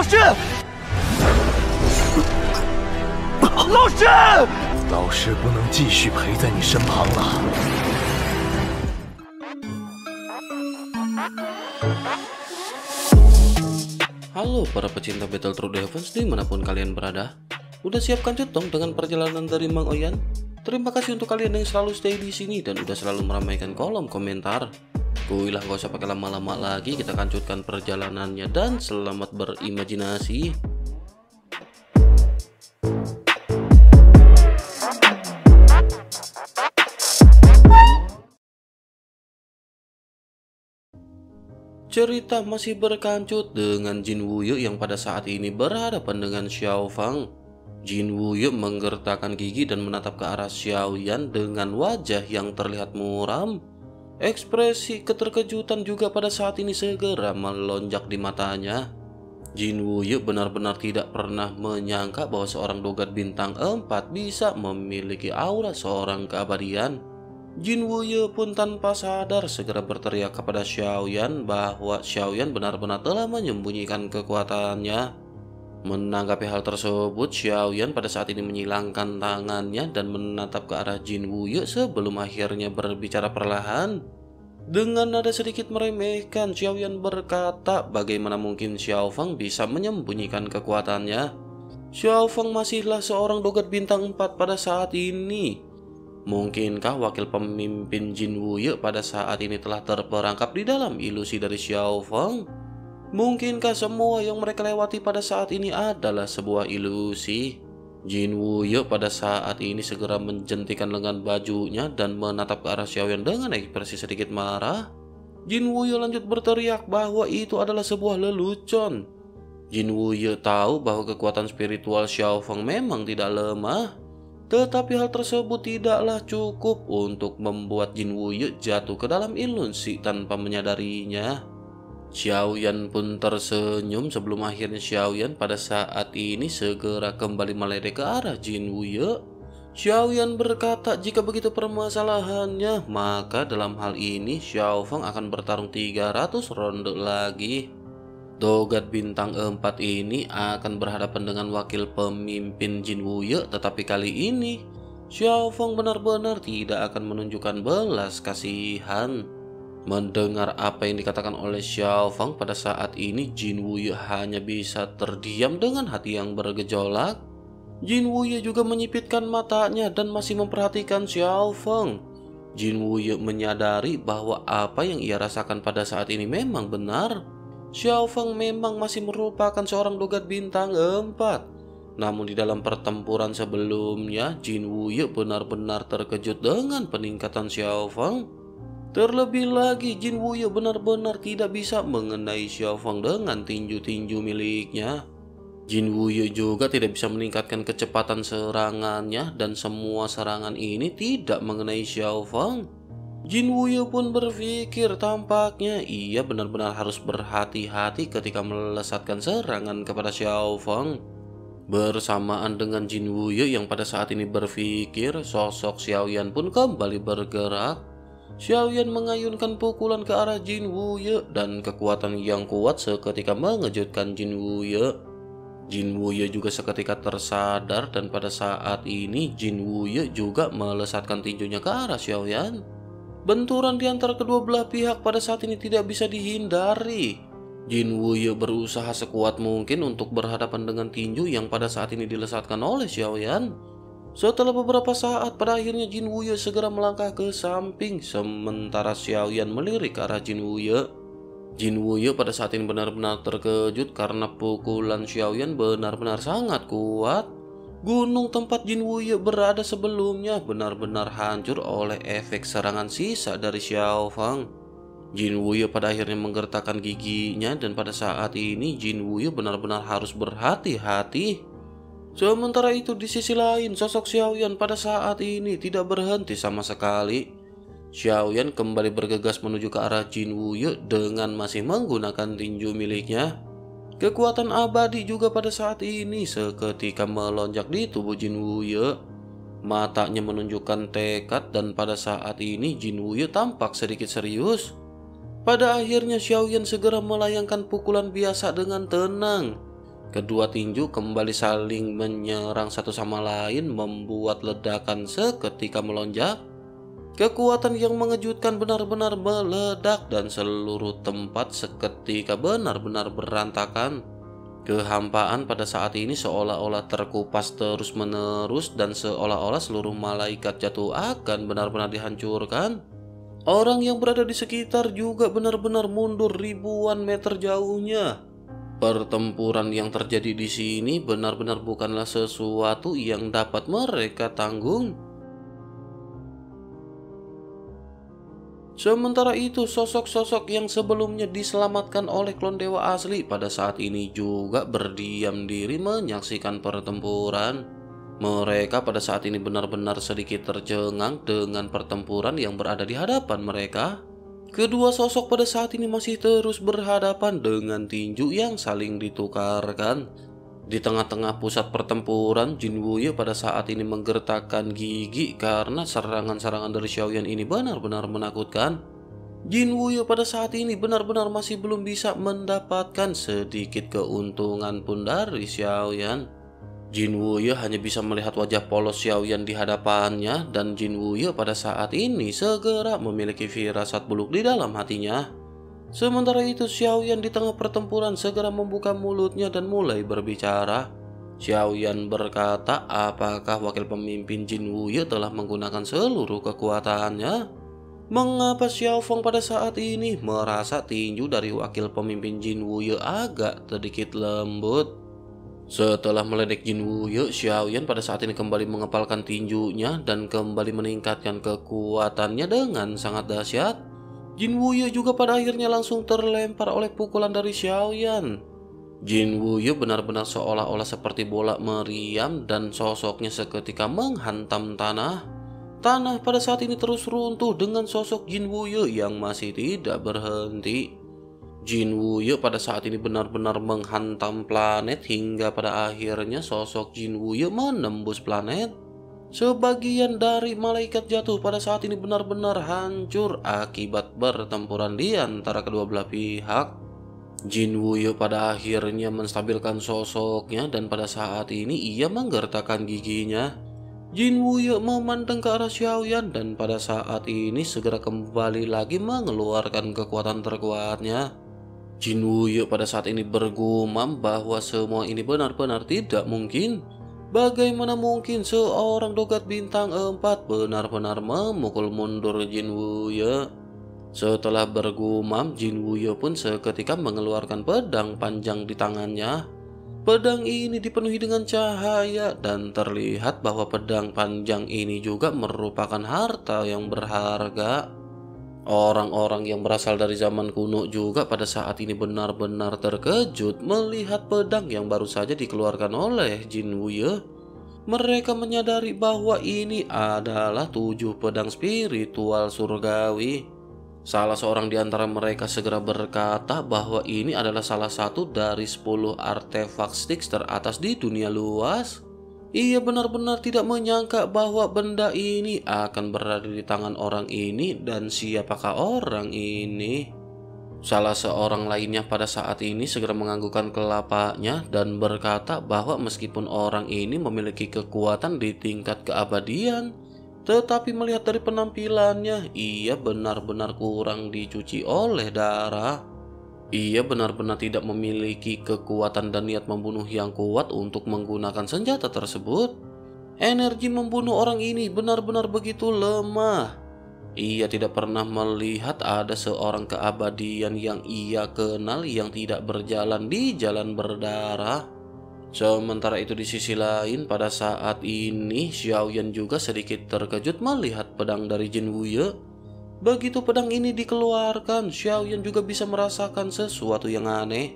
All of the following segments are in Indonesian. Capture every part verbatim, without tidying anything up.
老师，老师，老师不能继续陪在你身旁了。Halo para pecinta Battle Through the Heavens dimanapun kalian berada. Udah siapkan centong dengan perjalanan dari Mang Oyan? Terima kasih untuk kalian yang selalu stay di sini dan udah selalu meramaikan kolom komentar. Kuilah gak usah pakai lama-lama lagi, kita lanjutkan perjalanannya dan selamat berimajinasi. Cerita masih berkancut dengan Jin Wuye yang pada saat ini berhadapan dengan Xiao Feng. Jin Wuye menggertakkan gigi dan menatap ke arah Xiao Yan dengan wajah yang terlihat muram. Ekspresi keterkejutan juga pada saat ini segera melonjak di matanya. Jin Wuye benar-benar tidak pernah menyangka bahwa seorang dogat bintang empat bisa memiliki aura seorang keabadian. Jin Wuye pun tanpa sadar segera berteriak kepada Xiao Yan bahwa Xiao Yan benar-benar telah menyembunyikan kekuatannya. Menanggapi hal tersebut, Xiao Yan pada saat ini menyilangkan tangannya dan menatap ke arah Jin Wuye sebelum akhirnya berbicara perlahan. Dengan nada sedikit meremehkan, Xiao Yan berkata bagaimana mungkin Xiao Feng bisa menyembunyikan kekuatannya. Xiao Feng masihlah seorang dogat bintang empat pada saat ini. Mungkinkah wakil pemimpin Jin Wuye pada saat ini telah terperangkap di dalam ilusi dari Xiao Feng? Mungkinkah semua yang mereka lewati pada saat ini adalah sebuah ilusi? Jin Wuye pada saat ini segera menjentikan lengan bajunya dan menatap ke arah Xiao Yan dengan ekspresi sedikit marah. Jin Wuye lanjut berteriak bahwa itu adalah sebuah lelucon. Jin Wuye tahu bahwa kekuatan spiritual Xiao Feng memang tidak lemah, tetapi hal tersebut tidaklah cukup untuk membuat Jin Wuye jatuh ke dalam ilusi tanpa menyadarinya. Xiao Yan pun tersenyum sebelum akhirnya Xiao Yan pada saat ini segera kembali meledek ke arah Jin Wuye. Xiao Yan berkata jika begitu permasalahannya, maka dalam hal ini Xiao Feng akan bertarung tiga ratus ronde lagi. Dogat bintang empat ini akan berhadapan dengan wakil pemimpin Jin Wuye, tetapi kali ini Xiao Feng benar-benar tidak akan menunjukkan belas kasihan. Mendengar apa yang dikatakan oleh Xiao Feng pada saat ini, Jin Wuye hanya bisa terdiam dengan hati yang bergejolak. Jin Wuye juga menyipitkan matanya dan masih memperhatikan Xiao Feng. Jin Wuye menyadari bahwa apa yang ia rasakan pada saat ini memang benar. Xiao Feng memang masih merupakan seorang dogat bintang empat. Namun di dalam pertempuran sebelumnya, Jin Wuye benar-benar terkejut dengan peningkatan Xiao Feng. Terlebih lagi, Jin Wuye benar-benar tidak bisa mengenai Xiao Feng dengan tinju-tinju miliknya. Jin Wuye juga tidak bisa meningkatkan kecepatan serangannya dan semua serangan ini tidak mengenai Xiao Feng. Jin Wuye pun berpikir tampaknya ia benar-benar harus berhati-hati ketika melesatkan serangan kepada Xiao Feng. Bersamaan dengan Jin Wuye yang pada saat ini berpikir, sosok Xiao Yan pun kembali bergerak. Xiao Yan mengayunkan pukulan ke arah Jin Wuye dan kekuatan yang kuat seketika mengejutkan Jin Wuye. Jin Wuye juga seketika tersadar dan pada saat ini Jin Wuye juga melesatkan tinjunya ke arah Xiao Yan. Benturan di antara kedua belah pihak pada saat ini tidak bisa dihindari. Jin Wuye berusaha sekuat mungkin untuk berhadapan dengan tinju yang pada saat ini dilesatkan oleh Xiao Yan. Setelah beberapa saat, pada akhirnya Jin Wuye segera melangkah ke samping, sementara Xiao Yan melirik ke arah Jin Wuye. Jin Wuye pada saat ini benar-benar terkejut karena pukulan Xiao Yan benar-benar sangat kuat. Gunung tempat Jin Wuye berada sebelumnya benar-benar hancur oleh efek serangan sisa dari Xiao Feng. Jin Wuye pada akhirnya menggertakkan giginya dan pada saat ini Jin Wuye benar-benar harus berhati-hati. Sementara itu di sisi lain, sosok Xiao Yan pada saat ini tidak berhenti sama sekali. Xiao Yan kembali bergegas menuju ke arah Jin Wuye dengan masih menggunakan tinju miliknya. Kekuatan abadi juga pada saat ini seketika melonjak di tubuh Jin Wuye. Matanya menunjukkan tekad dan pada saat ini Jin Wuye tampak sedikit serius. Pada akhirnya Xiao Yan segera melayangkan pukulan biasa dengan tenang. Kedua tinju kembali saling menyerang satu sama lain, membuat ledakan seketika melonjak. Kekuatan yang mengejutkan benar-benar meledak dan seluruh tempat seketika benar-benar berantakan. Kehampaan pada saat ini seolah-olah terkupas terus-menerus dan seolah-olah seluruh malaikat jatuh akan benar-benar dihancurkan. Orang yang berada di sekitar juga benar-benar mundur ribuan meter jauhnya. Pertempuran yang terjadi di sini benar-benar bukanlah sesuatu yang dapat mereka tanggung. Sementara itu, sosok-sosok yang sebelumnya diselamatkan oleh klon dewa asli pada saat ini juga berdiam diri menyaksikan pertempuran. Mereka pada saat ini benar-benar sedikit tercengang dengan pertempuran yang berada di hadapan mereka. Kedua sosok pada saat ini masih terus berhadapan dengan tinju yang saling ditukarkan. Di tengah-tengah pusat pertempuran, Jin Wuye pada saat ini menggertakkan gigi karena serangan-serangan dari Xiao Yan ini benar-benar menakutkan. Jin Wuye pada saat ini benar-benar masih belum bisa mendapatkan sedikit keuntungan pun dari Xiao Yan. Jin Wuye hanya bisa melihat wajah polos Xiao Yan di hadapannya, dan Jin Wuye pada saat ini segera memiliki firasat buruk di dalam hatinya. Sementara itu, Xiao Yan di tengah pertempuran segera membuka mulutnya dan mulai berbicara. Xiao Yan berkata, apakah wakil pemimpin Jin Wuye telah menggunakan seluruh kekuatannya? Mengapa Xiao Feng pada saat ini merasa tinju dari wakil pemimpin Jin Wuye agak sedikit lembut? Setelah meledek Jin Wuye, Xiao Yan pada saat ini kembali mengepalkan tinjunya dan kembali meningkatkan kekuatannya dengan sangat dahsyat. Jin Wuye juga pada akhirnya langsung terlempar oleh pukulan dari Xiao Yan. Jin Wuye benar-benar seolah-olah seperti bola meriam dan sosoknya seketika menghantam tanah. Tanah pada saat ini terus runtuh dengan sosok Jin Wuye yang masih tidak berhenti. Jin Wuye pada saat ini benar-benar menghantam planet hingga pada akhirnya sosok Jin Wuye menembus planet. Sebagian dari malaikat jatuh pada saat ini benar-benar hancur akibat pertempuran di antara kedua belah pihak. Jin Wuye pada akhirnya menstabilkan sosoknya dan pada saat ini ia menggertakkan giginya. Jin Wuye memandang ke arah Xiao Yan dan pada saat ini segera kembali lagi mengeluarkan kekuatan terkuatnya. Jin Wuye pada saat ini bergumam bahwa semua ini benar-benar tidak mungkin. Bagaimana mungkin seorang dogat bintang empat benar-benar memukul mundur Jin Wuye? Setelah bergumam, Jin Wuye pun seketika mengeluarkan pedang panjang di tangannya. Pedang ini dipenuhi dengan cahaya dan terlihat bahwa pedang panjang ini juga merupakan harta yang berharga. Orang-orang yang berasal dari zaman kuno juga pada saat ini benar-benar terkejut melihat pedang yang baru saja dikeluarkan oleh Jin Wuye. Mereka menyadari bahwa ini adalah tujuh pedang spiritual surgawi. Salah seorang di antara mereka segera berkata bahwa ini adalah salah satu dari sepuluh artefak stik teratas di dunia luas. Ia benar-benar tidak menyangka bahwa benda ini akan berada di tangan orang ini dan siapakah orang ini. Salah seorang lainnya pada saat ini segera menganggukkan kelapanya dan berkata bahwa meskipun orang ini memiliki kekuatan di tingkat keabadian, tetapi melihat dari penampilannya, ia benar-benar kurang dicuci oleh darah. Ia benar-benar tidak memiliki kekuatan dan niat membunuh yang kuat untuk menggunakan senjata tersebut. Energi membunuh orang ini benar-benar begitu lemah. Ia tidak pernah melihat ada seorang keabadian yang ia kenal yang tidak berjalan di jalan berdarah. Sementara itu di sisi lain, pada saat ini Xiao Yan juga sedikit terkejut melihat pedang dari Jin Wuye. Begitu pedang ini dikeluarkan, Xiao Yan juga bisa merasakan sesuatu yang aneh.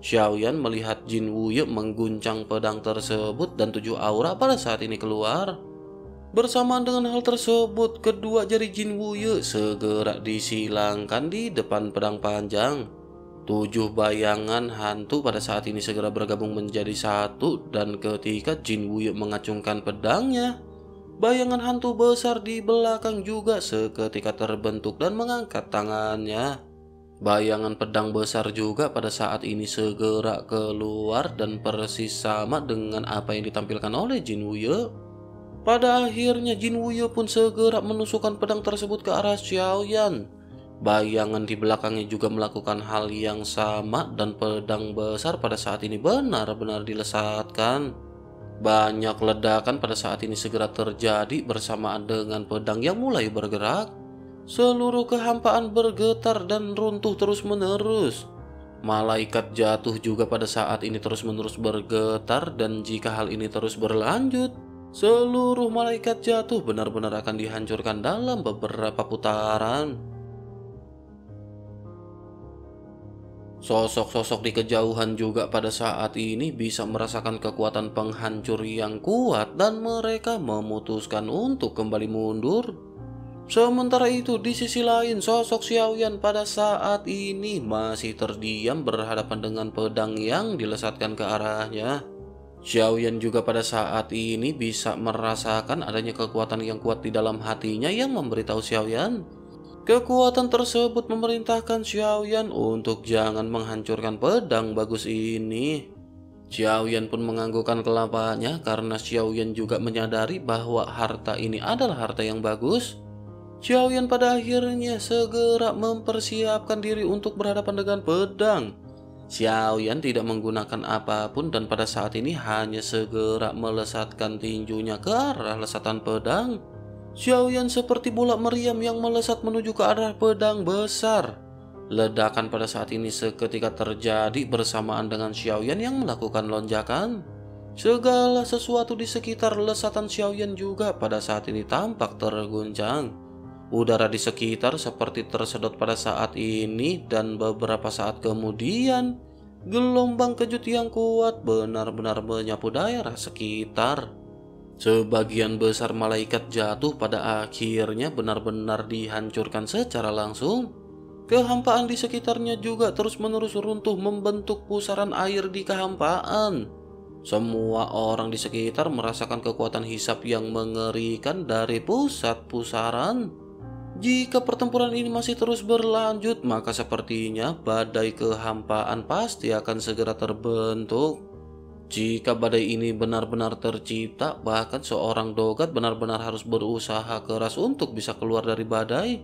Xiao Yan melihat Jin Wuye mengguncang pedang tersebut dan tujuh aura pada saat ini keluar. Bersamaan dengan hal tersebut, kedua jari Jin Wuye segera disilangkan di depan pedang panjang. Tujuh bayangan hantu pada saat ini segera bergabung menjadi satu, dan ketika Jin Wuye mengacungkan pedangnya, bayangan hantu besar di belakang juga seketika terbentuk dan mengangkat tangannya. Bayangan pedang besar juga pada saat ini segera keluar dan persis sama dengan apa yang ditampilkan oleh Jin Wuye. Pada akhirnya Jin Wuye pun segera menusukkan pedang tersebut ke arah Xiao Yan. Bayangan di belakangnya juga melakukan hal yang sama dan pedang besar pada saat ini benar-benar dilesatkan. Banyak ledakan pada saat ini segera terjadi bersamaan dengan pedang yang mulai bergerak. Seluruh kehampaan bergetar dan runtuh terus-menerus. Malaikat jatuh juga pada saat ini terus-menerus bergetar, dan jika hal ini terus berlanjut, seluruh malaikat jatuh benar-benar akan dihancurkan dalam beberapa putaran. Sosok-sosok di kejauhan juga pada saat ini bisa merasakan kekuatan penghancur yang kuat, dan mereka memutuskan untuk kembali mundur. Sementara itu di sisi lain, sosok Xiao Yan pada saat ini masih terdiam berhadapan dengan pedang yang dilesatkan ke arahnya. Xiao Yan juga pada saat ini bisa merasakan adanya kekuatan yang kuat di dalam hatinya yang memberitahu Xiao Yan. Kekuatan tersebut memerintahkan Xiao Yan untuk jangan menghancurkan pedang bagus ini. Xiao Yan pun menganggukkan kelapanya karena Xiao Yan juga menyadari bahwa harta ini adalah harta yang bagus. Xiao Yan pada akhirnya segera mempersiapkan diri untuk berhadapan dengan pedang. Xiao Yan tidak menggunakan apapun dan pada saat ini hanya segera melesatkan tinjunya ke arah lesatan pedang. Xiao Yan seperti bola meriam yang melesat menuju ke arah pedang besar. Ledakan pada saat ini seketika terjadi bersamaan dengan Xiao Yan yang melakukan lonjakan. Segala sesuatu di sekitar lesatan Xiao Yan juga pada saat ini tampak terguncang. Udara di sekitar seperti tersedot pada saat ini, dan beberapa saat kemudian gelombang kejut yang kuat benar-benar menyapu daerah sekitar. Sebagian besar malaikat jatuh pada akhirnya benar-benar dihancurkan secara langsung. Kehampaan di sekitarnya juga terus-menerus runtuh membentuk pusaran air di kehampaan. Semua orang di sekitar merasakan kekuatan hisap yang mengerikan dari pusat pusaran. Jika pertempuran ini masih terus berlanjut, maka sepertinya badai kehampaan pasti akan segera terbentuk. Jika badai ini benar-benar tercipta, bahkan seorang dogat benar-benar harus berusaha keras untuk bisa keluar dari badai.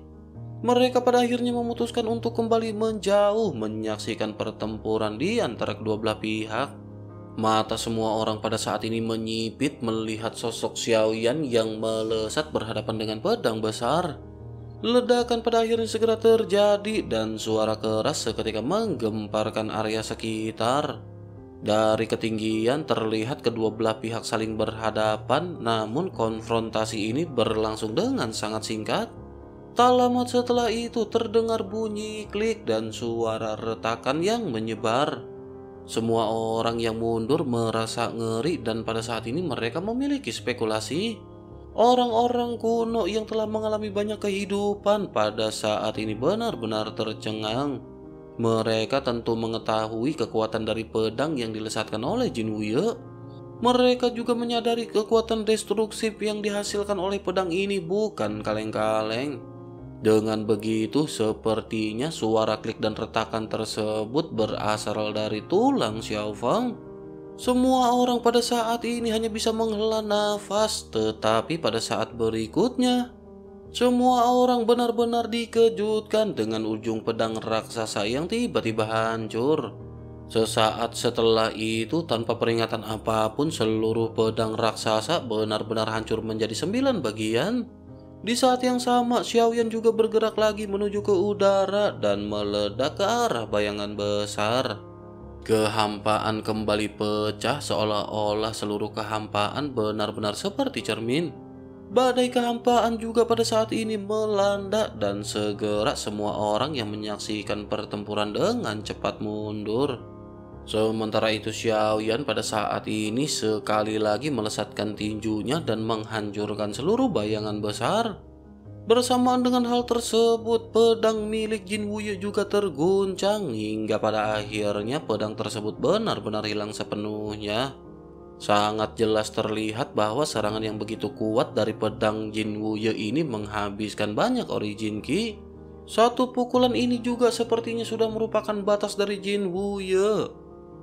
Mereka pada akhirnya memutuskan untuk kembali menjauh, menyaksikan pertempuran di antara kedua belah pihak. Mata semua orang pada saat ini menyipit melihat sosok Xiao Yan yang melesat berhadapan dengan pedang besar. Ledakan pada akhirnya segera terjadi dan suara keras seketika menggemparkan area sekitar. Dari ketinggian terlihat kedua belah pihak saling berhadapan, namun konfrontasi ini berlangsung dengan sangat singkat. Tak lama setelah itu terdengar bunyi klik dan suara retakan yang menyebar. Semua orang yang mundur merasa ngeri dan pada saat ini mereka memiliki spekulasi. Orang-orang kuno yang telah mengalami banyak kehidupan pada saat ini benar-benar tercengang. Mereka tentu mengetahui kekuatan dari pedang yang dilesatkan oleh Jin Wuye. Mereka juga menyadari kekuatan destruktif yang dihasilkan oleh pedang ini bukan kaleng-kaleng. Dengan begitu, sepertinya suara klik dan retakan tersebut berasal dari tulang Xiao Feng. Semua orang pada saat ini hanya bisa menghela nafas, tetapi pada saat berikutnya, semua orang benar-benar dikejutkan dengan ujung pedang raksasa yang tiba-tiba hancur. Sesaat setelah itu, tanpa peringatan apapun, seluruh pedang raksasa benar-benar hancur menjadi sembilan bagian. Di saat yang sama, Xiao Yan juga bergerak lagi menuju ke udara dan meledak ke arah bayangan besar. Kehampaan kembali pecah seolah-olah seluruh kehampaan benar-benar seperti cermin. Badai kehampaan juga pada saat ini melanda dan segera semua orang yang menyaksikan pertempuran dengan cepat mundur. Sementara itu Xiao Yan pada saat ini sekali lagi melesatkan tinjunya dan menghancurkan seluruh bayangan besar. Bersamaan dengan hal tersebut, pedang milik Jin Wuye juga terguncang hingga pada akhirnya pedang tersebut benar-benar hilang sepenuhnya. Sangat jelas terlihat bahwa serangan yang begitu kuat dari pedang Jin Wuye ini menghabiskan banyak origin ki. Satu pukulan ini juga sepertinya sudah merupakan batas dari Jin Wuye.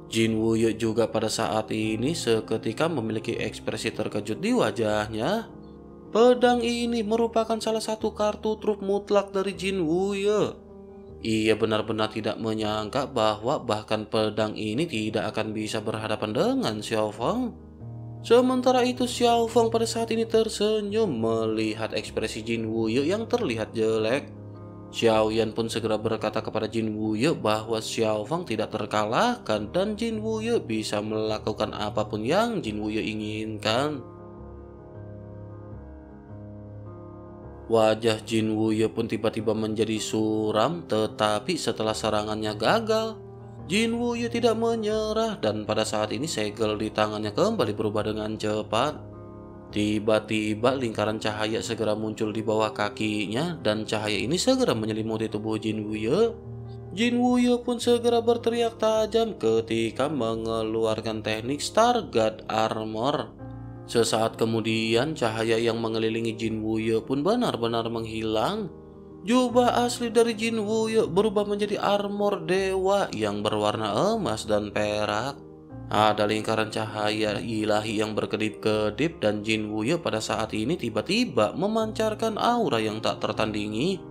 Jin Wuye juga pada saat ini seketika memiliki ekspresi terkejut di wajahnya. Pedang ini merupakan salah satu kartu truf mutlak dari Jin Wuye. Ia benar-benar tidak menyangka bahwa bahkan pedang ini tidak akan bisa berhadapan dengan Xiao Feng. Sementara itu Xiao Feng pada saat ini tersenyum melihat ekspresi Jin Wuye yang terlihat jelek. Xiao Yan pun segera berkata kepada Jin Wuye bahwa Xiao Feng tidak terkalahkan dan Jin Wuye bisa melakukan apapun yang Jin Wuye inginkan. Wajah Jin Wuye pun tiba-tiba menjadi suram, tetapi setelah serangannya gagal, Jin Wuye tidak menyerah dan pada saat ini segel di tangannya kembali berubah dengan cepat. Tiba-tiba lingkaran cahaya segera muncul di bawah kakinya dan cahaya ini segera menyelimuti tubuh Jin Wuye. Jin Wuye pun segera berteriak tajam ketika mengeluarkan teknik Stargard Armor. Sesaat kemudian cahaya yang mengelilingi Jin Wuye pun benar-benar menghilang. Jubah asli dari Jin Wuye berubah menjadi armor dewa yang berwarna emas dan perak. Ada lingkaran cahaya ilahi yang berkedip-kedip dan Jin Wuye pada saat ini tiba-tiba memancarkan aura yang tak tertandingi.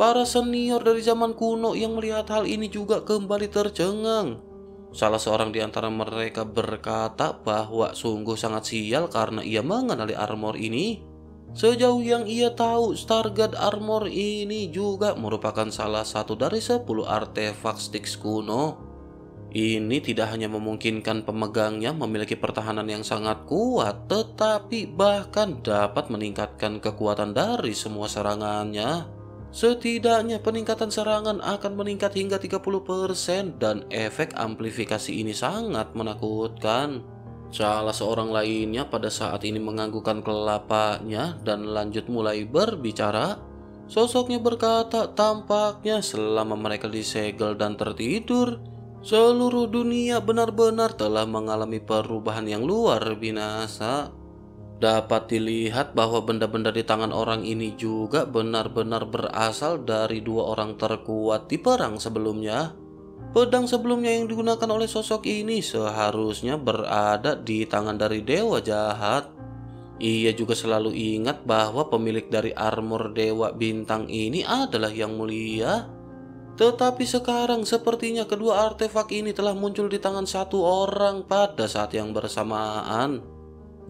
Para senior dari zaman kuno yang melihat hal ini juga kembali tercengang. Salah seorang di antara mereka berkata bahwa sungguh sangat sial karena ia mengenali armor ini. Sejauh yang ia tahu, Stargard Armor ini juga merupakan salah satu dari sepuluh artefak Styx kuno. Ini tidak hanya memungkinkan pemegangnya memiliki pertahanan yang sangat kuat, tetapi bahkan dapat meningkatkan kekuatan dari semua serangannya. Setidaknya peningkatan serangan akan meningkat hingga tiga puluh persen dan efek amplifikasi ini sangat menakutkan. Salah seorang lainnya pada saat ini menganggukkan kelapanya dan lanjut mulai berbicara. Sosoknya berkata tampaknya selama mereka disegel dan tertidur, seluruh dunia benar-benar telah mengalami perubahan yang luar biasa. Dapat dilihat bahwa benda-benda di tangan orang ini juga benar-benar berasal dari dua orang terkuat di perang sebelumnya. Pedang sebelumnya yang digunakan oleh sosok ini seharusnya berada di tangan dari dewa jahat. Ia juga selalu ingat bahwa pemilik dari armor dewa bintang ini adalah yang mulia. Tetapi sekarang sepertinya kedua artefak ini telah muncul di tangan satu orang pada saat yang bersamaan.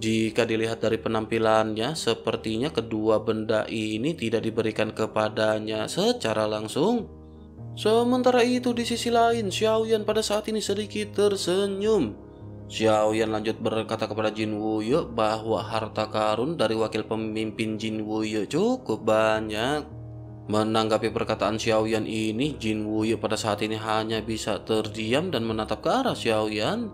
Jika dilihat dari penampilannya, sepertinya kedua benda ini tidak diberikan kepadanya secara langsung. Sementara itu di sisi lain, Xiao Yan pada saat ini sedikit tersenyum. Xiao Yan lanjut berkata kepada Jin Wuye bahwa harta karun dari wakil pemimpin Jin Wuye cukup banyak. Menanggapi perkataan Xiao Yan ini, Jin Wuye pada saat ini hanya bisa terdiam dan menatap ke arah Xiao Yan.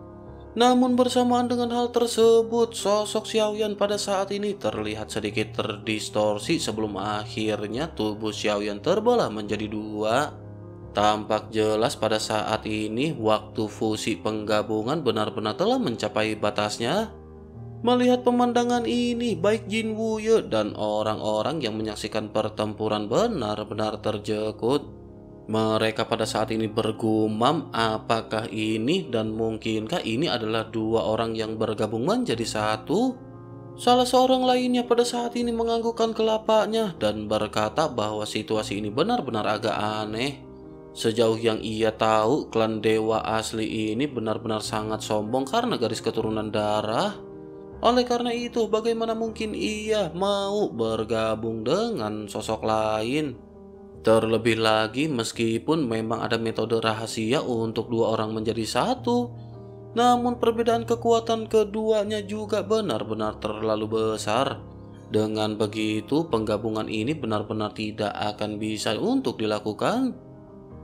Namun bersamaan dengan hal tersebut, sosok Xiao Yan pada saat ini terlihat sedikit terdistorsi sebelum akhirnya tubuh Xiao Yan terbelah menjadi dua. Tampak jelas pada saat ini waktu fusi penggabungan benar-benar telah mencapai batasnya. Melihat pemandangan ini, baik Jin Wuye dan orang-orang yang menyaksikan pertempuran benar-benar terjekut. Mereka pada saat ini bergumam apakah ini dan mungkinkah ini adalah dua orang yang bergabung menjadi satu. Salah seorang lainnya pada saat ini menganggukkan kelapanya dan berkata bahwa situasi ini benar-benar agak aneh. Sejauh yang ia tahu, klan dewa asli ini benar-benar sangat sombong karena garis keturunan darah. Oleh karena itu, bagaimana mungkin ia mau bergabung dengan sosok lain? Terlebih lagi, meskipun memang ada metode rahasia untuk dua orang menjadi satu, namun perbedaan kekuatan keduanya juga benar-benar terlalu besar. Dengan begitu, penggabungan ini benar-benar tidak akan bisa untuk dilakukan.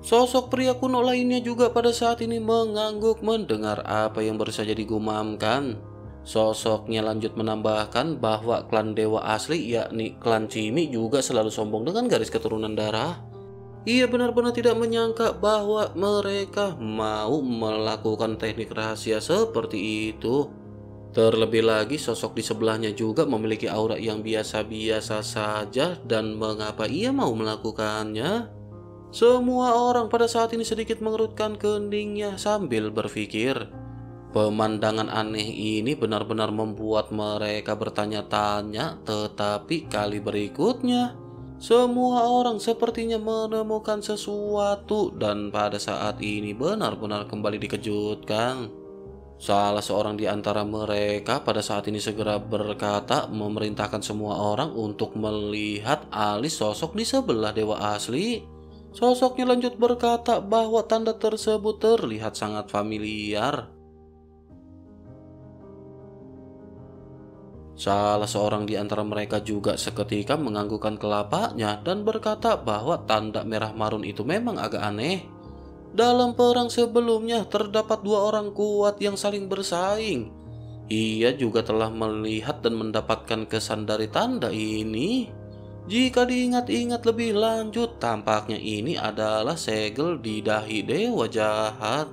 Sosok pria kuno lainnya juga pada saat ini mengangguk mendengar apa yang baru saja digumamkan. Sosoknya lanjut menambahkan bahwa klan dewa asli yakni klan Cimi juga selalu sombong dengan garis keturunan darah. Ia benar-benar tidak menyangka bahwa mereka mau melakukan teknik rahasia seperti itu. Terlebih lagi sosok di sebelahnya juga memiliki aura yang biasa-biasa saja dan mengapa ia mau melakukannya? Semua orang pada saat ini sedikit mengerutkan keningnya sambil berpikir. Pemandangan aneh ini benar-benar membuat mereka bertanya-tanya, tetapi kali berikutnya semua orang sepertinya menemukan sesuatu dan pada saat ini benar-benar kembali dikejutkan. Salah seorang di antara mereka pada saat ini segera berkata memerintahkan semua orang untuk melihat alis sosok di sebelah dewa asli. Sosoknya lanjut berkata bahwa tanda tersebut terlihat sangat familiar. Salah seorang di antara mereka juga seketika menganggukkan kelapanya dan berkata bahwa tanda merah marun itu memang agak aneh. Dalam perang sebelumnya terdapat dua orang kuat yang saling bersaing. Ia juga telah melihat dan mendapatkan kesan dari tanda ini. Jika diingat-ingat lebih lanjut, tampaknya ini adalah segel di dahi dewa jahat.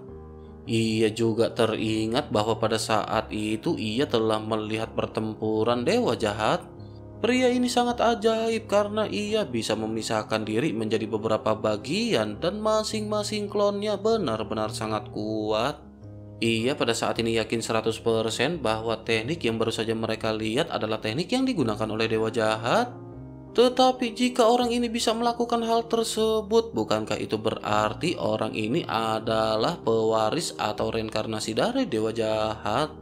Ia juga teringat bahwa pada saat itu ia telah melihat pertempuran dewa jahat. Pria ini sangat ajaib karena ia bisa memisahkan diri menjadi beberapa bagian dan masing-masing klonnya benar-benar sangat kuat. Ia pada saat ini yakin seratus persen bahwa teknik yang baru saja mereka lihat adalah teknik yang digunakan oleh dewa jahat. Tetapi jika orang ini bisa melakukan hal tersebut, bukankah itu berarti orang ini adalah pewaris atau reinkarnasi dari dewa jahat?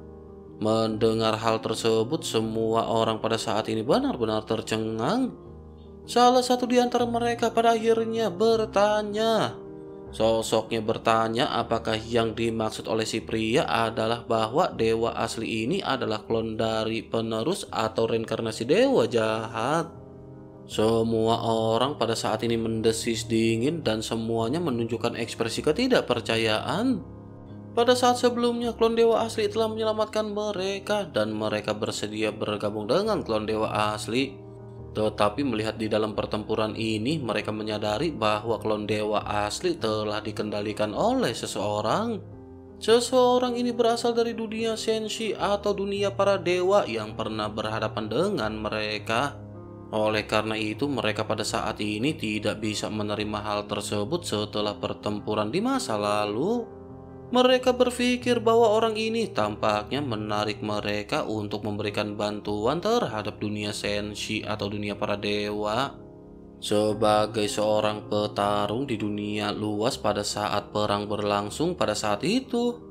Mendengar hal tersebut, semua orang pada saat ini benar-benar tercengang. Salah satu di antara mereka pada akhirnya bertanya. Sosoknya bertanya apakah yang dimaksud oleh si pria adalah bahwa dewa asli ini adalah klon dari penerus atau reinkarnasi dewa jahat. Semua orang pada saat ini mendesis dingin dan semuanya menunjukkan ekspresi ketidakpercayaan. Pada saat sebelumnya klon dewa asli telah menyelamatkan mereka dan mereka bersedia bergabung dengan klon dewa asli. Tetapi melihat di dalam pertempuran ini mereka menyadari bahwa klon dewa asli telah dikendalikan oleh seseorang. Seseorang ini berasal dari dunia senshi atau dunia para dewa yang pernah berhadapan dengan mereka. Oleh karena itu mereka pada saat ini tidak bisa menerima hal tersebut setelah pertempuran di masa lalu. Mereka berpikir bahwa orang ini tampaknya menarik mereka untuk memberikan bantuan terhadap dunia senshi atau dunia para dewa. Sebagai seorang petarung di dunia luas pada saat perang berlangsung pada saat itu,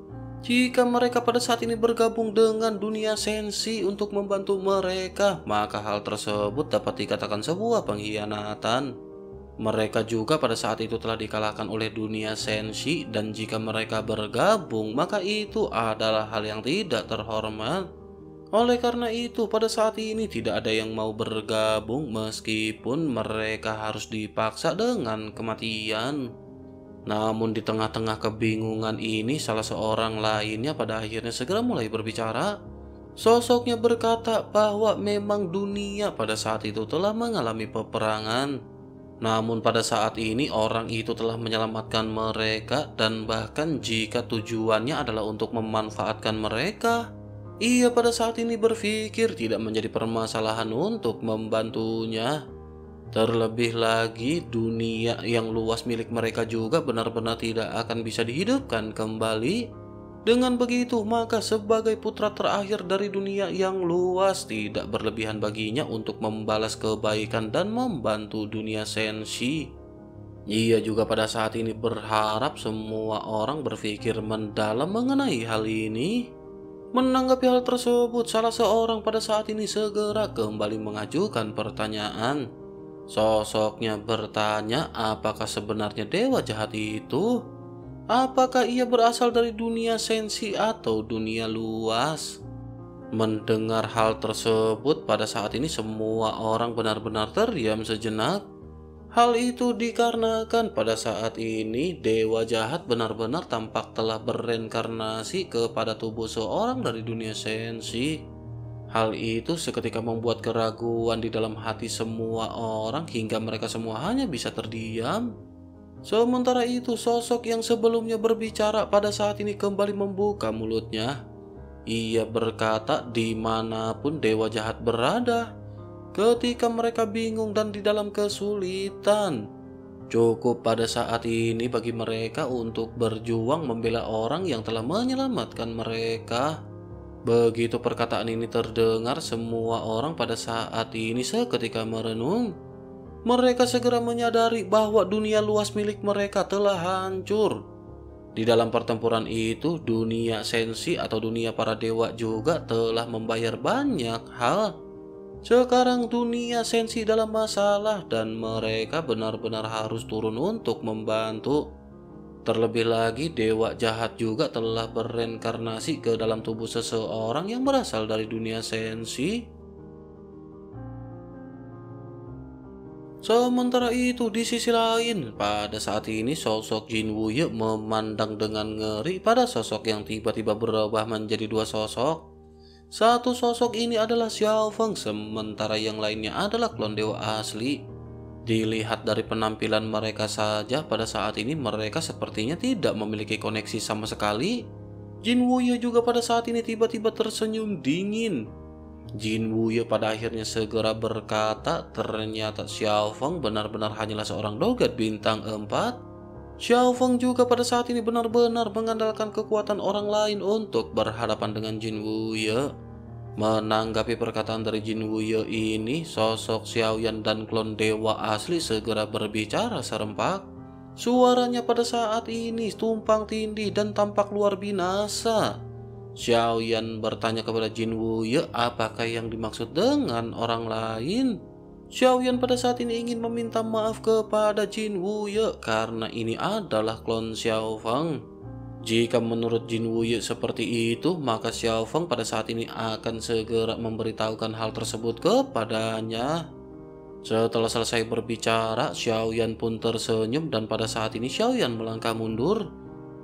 jika mereka pada saat ini bergabung dengan dunia senshi untuk membantu mereka, maka hal tersebut dapat dikatakan sebuah pengkhianatan. Mereka juga pada saat itu telah dikalahkan oleh dunia senshi dan jika mereka bergabung, maka itu adalah hal yang tidak terhormat. Oleh karena itu, pada saat ini tidak ada yang mau bergabung meskipun mereka harus dipaksa dengan kematian. Namun di tengah-tengah kebingungan ini, salah seorang lainnya pada akhirnya segera mulai berbicara. Sosoknya berkata bahwa memang dunia pada saat itu telah mengalami peperangan. Namun pada saat ini orang itu telah menyelamatkan mereka dan bahkan jika tujuannya adalah untuk memanfaatkan mereka, ia pada saat ini berpikir tidak menjadi permasalahan untuk membantunya. Terlebih lagi dunia yang luas milik mereka juga benar-benar tidak akan bisa dihidupkan kembali. Dengan begitu maka sebagai putra terakhir dari dunia yang luas tidak berlebihan baginya untuk membalas kebaikan dan membantu dunia senshi. Ia juga pada saat ini berharap semua orang berpikir mendalam mengenai hal ini. Menanggapi hal tersebut, salah seorang pada saat ini segera kembali mengajukan pertanyaan. Sosoknya bertanya apakah sebenarnya dewa jahat itu, apakah ia berasal dari dunia senshi atau dunia luas. Mendengar hal tersebut pada saat ini semua orang benar-benar terdiam sejenak. Hal itu dikarenakan pada saat ini dewa jahat benar-benar tampak telah bereinkarnasi kepada tubuh seorang dari dunia senshi. Hal itu seketika membuat keraguan di dalam hati semua orang hingga mereka semua hanya bisa terdiam. Sementara itu sosok yang sebelumnya berbicara pada saat ini kembali membuka mulutnya. Ia berkata dimanapun dewa jahat berada, ketika mereka bingung dan di dalam kesulitan, Cukup pada saat ini bagi mereka untuk berjuang membela orang yang telah menyelamatkan mereka. Begitu perkataan ini terdengar, semua orang pada saat ini seketika merenung. Mereka segera menyadari bahwa dunia luas milik mereka telah hancur. Di dalam pertempuran itu, dunia sensi atau dunia para dewa juga telah membayar banyak hal. Sekarang dunia sensi dalam masalah dan mereka benar-benar harus turun untuk membantu. Terlebih lagi dewa jahat juga telah bereinkarnasi ke dalam tubuh seseorang yang berasal dari dunia sensi. Sementara itu di sisi lain, pada saat ini sosok Jin Wuye memandang dengan ngeri pada sosok yang tiba-tiba berubah menjadi dua sosok. Satu sosok ini adalah Xiao Feng, sementara yang lainnya adalah klon dewa asli. Dilihat dari penampilan mereka saja, pada saat ini mereka sepertinya tidak memiliki koneksi sama sekali. Jin Wuye juga pada saat ini tiba-tiba tersenyum dingin. Jin Wuye pada akhirnya segera berkata, ternyata Xiao Feng benar-benar hanyalah seorang dogat bintang empat. Xiao Feng juga pada saat ini benar-benar mengandalkan kekuatan orang lain untuk berhadapan dengan Jin Wuye. Menanggapi perkataan dari Jin Wuye ini, sosok Xiao Yan dan klon dewa asli segera berbicara serempak. Suaranya pada saat ini tumpang tindih dan tampak luar binasa. Xiao Yan bertanya kepada Jin Wuye apakah yang dimaksud dengan orang lain. Xiao Yan pada saat ini ingin meminta maaf kepada Jin Wuye karena ini adalah klon Xiao Feng. Jika menurut Jin Wuye seperti itu, maka Xiao Feng pada saat ini akan segera memberitahukan hal tersebut kepadanya. Setelah selesai berbicara, Xiao Yan pun tersenyum dan pada saat ini Xiao Yan melangkah mundur.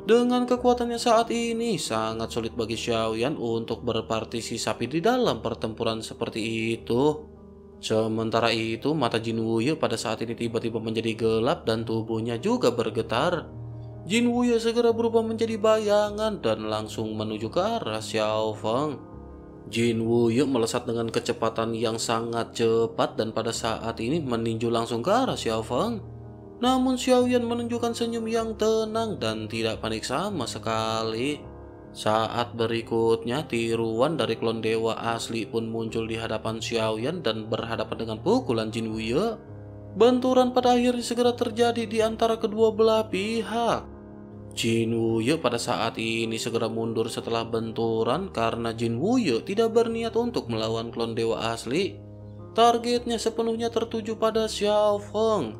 Dengan kekuatannya saat ini, sangat sulit bagi Xiao Yan untuk berpartisipasi di dalam pertempuran seperti itu. Sementara itu, mata Jin Wuye pada saat ini tiba-tiba menjadi gelap dan tubuhnya juga bergetar. Jin Wuye segera berubah menjadi bayangan dan langsung menuju ke arah Xiao Feng. Jin Wuye melesat dengan kecepatan yang sangat cepat dan pada saat ini meninju langsung ke arah Xiao Feng. Namun Xiao Yan menunjukkan senyum yang tenang dan tidak panik sama sekali. Saat berikutnya, tiruan dari klon dewa asli pun muncul di hadapan Xiao Yan dan berhadapan dengan pukulan Jin Wuye. Benturan pada akhirnya segera terjadi di antara kedua belah pihak. Jin Wuye pada saat ini segera mundur setelah benturan karena Jin Wuye tidak berniat untuk melawan klon dewa asli. Targetnya sepenuhnya tertuju pada Xiao Feng.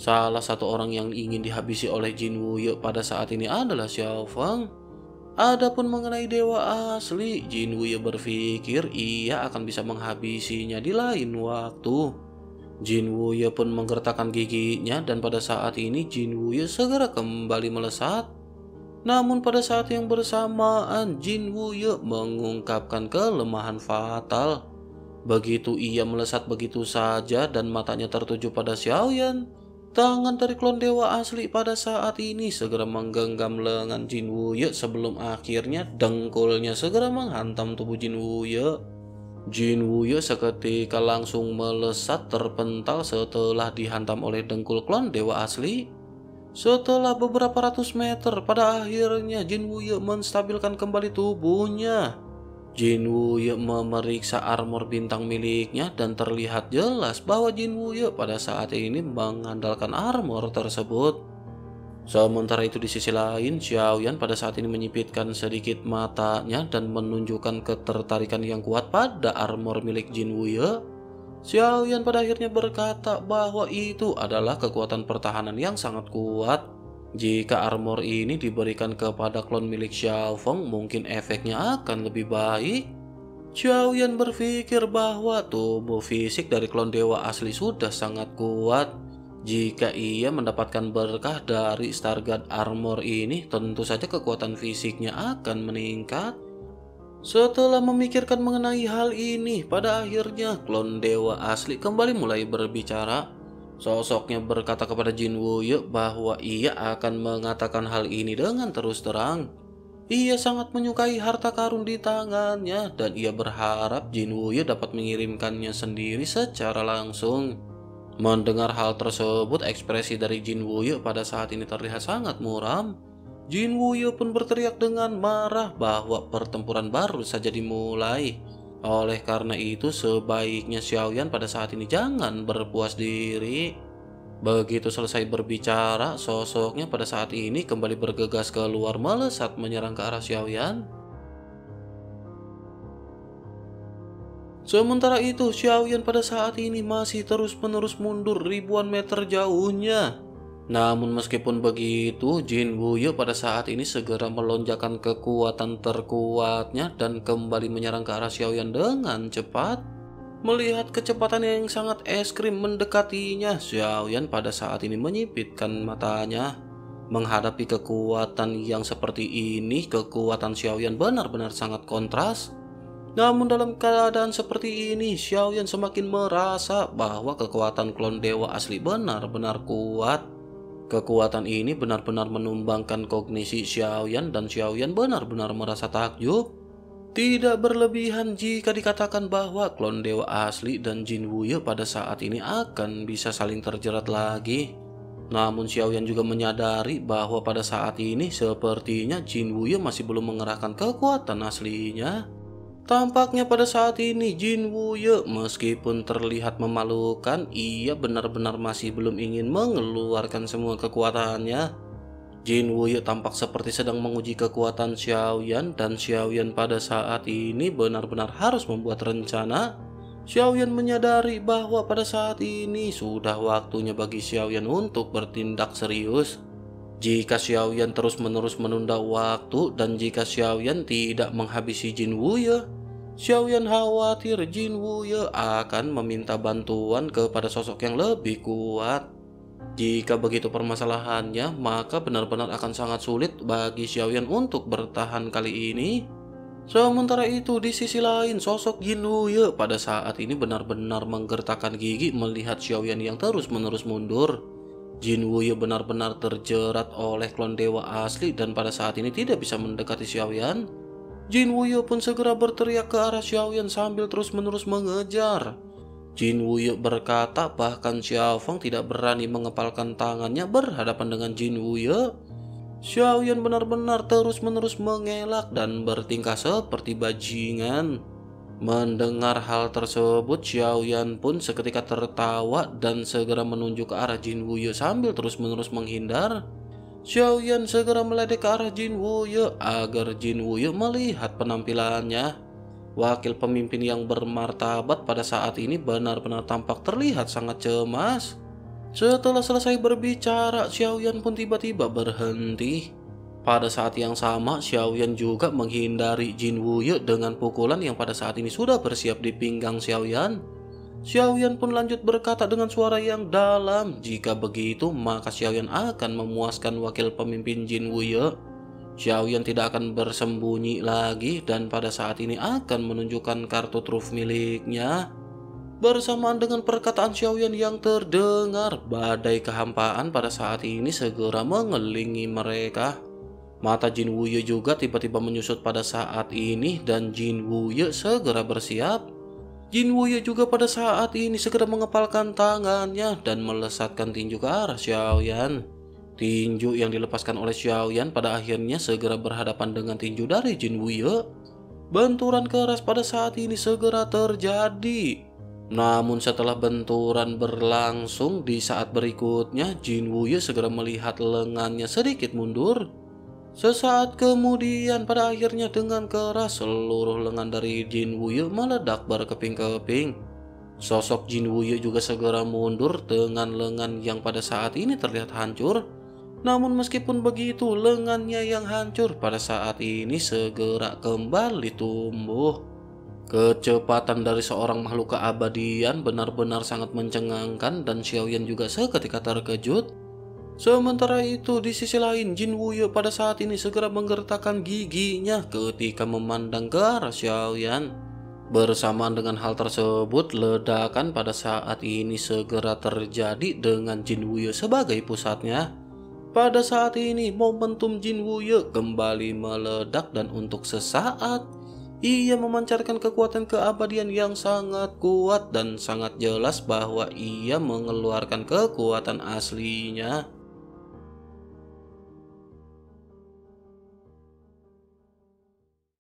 Salah satu orang yang ingin dihabisi oleh Jin Wuye pada saat ini adalah Xiao Feng. Adapun mengenai dewa asli, Jin Wuye berpikir ia akan bisa menghabisinya di lain waktu. Jin Wuye pun menggertakkan giginya dan pada saat ini Jin Wuye segera kembali melesat. Namun pada saat yang bersamaan Jin Wuye mengungkapkan kelemahan fatal. Begitu ia melesat begitu saja dan matanya tertuju pada Xiao Yan, tangan dari klon dewa asli pada saat ini segera menggenggam lengan Jin Wuye sebelum akhirnya dengkulnya segera menghantam tubuh Jin Wuye. Jin Wuye seketika langsung melesat terpental setelah dihantam oleh dengkul klon dewa asli. Setelah beberapa ratus meter, pada akhirnya Jin Wuye menstabilkan kembali tubuhnya. Jin Wuye memeriksa armor bintang miliknya dan terlihat jelas bahwa Jin Wuye pada saat ini mengandalkan armor tersebut. Sementara itu di sisi lain, Xiao Yan pada saat ini menyipitkan sedikit matanya dan menunjukkan ketertarikan yang kuat pada armor milik Jin Wuye. Xiao Yan pada akhirnya berkata bahwa itu adalah kekuatan pertahanan yang sangat kuat. Jika armor ini diberikan kepada klon milik Xiao Feng, mungkin efeknya akan lebih baik. Xiao Yan berpikir bahwa tubuh fisik dari klon dewa asli sudah sangat kuat. Jika ia mendapatkan berkah dari Stargard Armor ini, tentu saja kekuatan fisiknya akan meningkat. Setelah memikirkan mengenai hal ini, pada akhirnya klon dewa asli kembali mulai berbicara. Sosoknya berkata kepada Jin Wuye bahwa ia akan mengatakan hal ini dengan terus terang. Ia sangat menyukai harta karun di tangannya dan ia berharap Jin Wuye dapat mengirimkannya sendiri secara langsung. Mendengar hal tersebut, ekspresi dari Jin Wuye pada saat ini terlihat sangat muram. Jin Wuye pun berteriak dengan marah bahwa pertempuran baru saja dimulai. Oleh karena itu, sebaiknya Xiao Yan pada saat ini jangan berpuas diri. Begitu selesai berbicara, sosoknya pada saat ini kembali bergegas keluar melesat menyerang ke arah Xiao Yan. Sementara itu, Xiao Yan pada saat ini masih terus-menerus mundur ribuan meter jauhnya. Namun meskipun begitu, Jin Wuye pada saat ini segera melonjakkan kekuatan terkuatnya dan kembali menyerang ke arah Xiao Yan dengan cepat. Melihat kecepatan yang sangat es krim mendekatinya, Xiao Yan pada saat ini menyipitkan matanya. Menghadapi kekuatan yang seperti ini, kekuatan Xiao Yan benar-benar sangat kontras. Namun dalam keadaan seperti ini, Xiao Yan semakin merasa bahwa kekuatan klon dewa asli benar-benar kuat. Kekuatan ini benar-benar menumbangkan kognisi Xiao Yan dan Xiao Yan benar-benar merasa takjub. Tidak berlebihan jika dikatakan bahwa klon dewa asli dan Jin Wuye pada saat ini akan bisa saling terjerat lagi. Namun Xiao Yan juga menyadari bahwa pada saat ini sepertinya Jin Wuye masih belum mengerahkan kekuatan aslinya. Tampaknya pada saat ini Jin Wuye meskipun terlihat memalukan, ia benar-benar masih belum ingin mengeluarkan semua kekuatannya. Jin Wuye tampak seperti sedang menguji kekuatan Xiao Yan dan Xiao Yan pada saat ini benar-benar harus membuat rencana. Xiao Yan menyadari bahwa pada saat ini sudah waktunya bagi Xiao Yan untuk bertindak serius. Jika Xiao Yan terus-menerus menunda waktu dan jika Xiao Yan tidak menghabisi Jin Wuye, Xiao Yan khawatir Jin Wuye akan meminta bantuan kepada sosok yang lebih kuat. Jika begitu permasalahannya, maka benar-benar akan sangat sulit bagi Xiao Yan untuk bertahan kali ini. Sementara itu, di sisi lain, sosok Jin Wuye pada saat ini benar-benar menggertakkan gigi melihat Xiao Yan yang terus-menerus mundur. Jin Wuye benar-benar terjerat oleh klon dewa asli dan pada saat ini tidak bisa mendekati Xiao Yan. Jin Wuye pun segera berteriak ke arah Xiao Yan sambil terus-menerus mengejar. Jin Wuye berkata bahkan Xiao Feng tidak berani mengepalkan tangannya berhadapan dengan Jin Wuye. Xiao Yan benar-benar terus-menerus mengelak dan bertingkah seperti bajingan. Mendengar hal tersebut, Xiao Yan pun seketika tertawa dan segera menunjuk ke arah Jin Wuye sambil terus-menerus menghindar. Xiao Yan segera meledek ke arah Jin Wuye agar Jin Wuye melihat penampilannya. Wakil pemimpin yang bermartabat pada saat ini benar-benar tampak terlihat sangat cemas. Setelah selesai berbicara, Xiao Yan pun tiba-tiba berhenti. Pada saat yang sama, Xiao Yan juga menghindari Jin Wuye dengan pukulan yang pada saat ini sudah bersiap di pinggang Xiao Yan. Xiao Yan pun lanjut berkata dengan suara yang dalam, jika begitu maka Xiao Yan akan memuaskan wakil pemimpin Jin Wuye. Xiao Yan tidak akan bersembunyi lagi dan pada saat ini akan menunjukkan kartu truf miliknya. Bersamaan dengan perkataan Xiao Yan yang terdengar, badai kehampaan pada saat ini segera mengelilingi mereka. Mata Jin Wuye juga tiba-tiba menyusut pada saat ini dan Jin Wuye segera bersiap. Jin Wuye juga pada saat ini segera mengepalkan tangannya dan melesatkan tinju ke arah Xiao Yan. Tinju yang dilepaskan oleh Xiao Yan pada akhirnya segera berhadapan dengan tinju dari Jin Wuye. Benturan keras pada saat ini segera terjadi. Namun setelah benturan berlangsung, di saat berikutnya Jin Wuye segera melihat lengannya sedikit mundur. Sesaat kemudian pada akhirnya dengan keras seluruh lengan dari Jin Wuye meledak berkeping-keping. Sosok Jin Wuye juga segera mundur dengan lengan yang pada saat ini terlihat hancur. Namun meskipun begitu, lengannya yang hancur pada saat ini segera kembali tumbuh. Kecepatan dari seorang makhluk keabadian benar-benar sangat mencengangkan dan Xiao Yan juga seketika terkejut. Sementara itu, di sisi lain Jin Wuye pada saat ini segera menggertakkan giginya ketika memandang ke arah Xiao Yan. Bersamaan dengan hal tersebut, ledakan pada saat ini segera terjadi dengan Jin Wuye sebagai pusatnya. Pada saat ini momentum Jin Wuye kembali meledak dan untuk sesaat Ia memancarkan kekuatan keabadian yang sangat kuat dan sangat jelas bahwa ia mengeluarkan kekuatan aslinya.